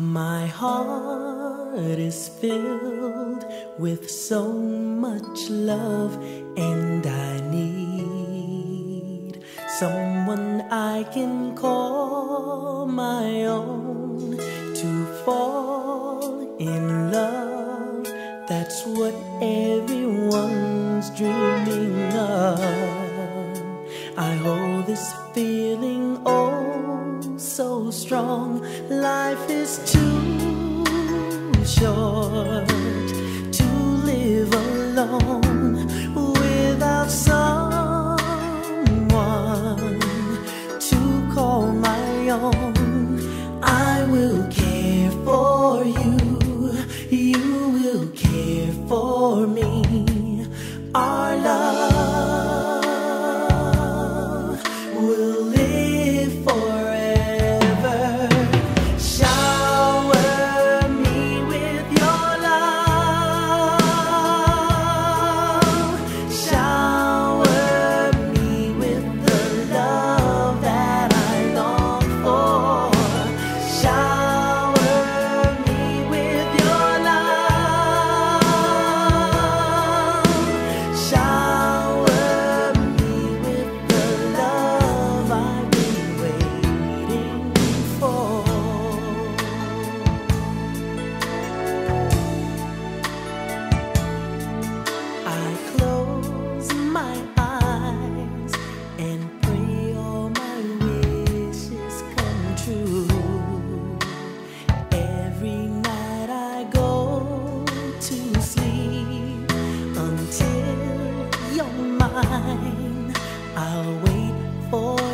My heart is filled with so much love, and I need someone I can call my own. To fall in love, that's what everyone's dreaming of. I hold this feeling oh so strong. Life is too short to live alone without someone to call my own. I will care for you, you will care for me. Our love will live forever. Shower me with your love. Shower me with the love that I long for. Shower me with your love. Shower me with the love I've been waiting for. I close my eyes and pray all my wishes come true. Every night I go to sleep until you're mine. I'll wait for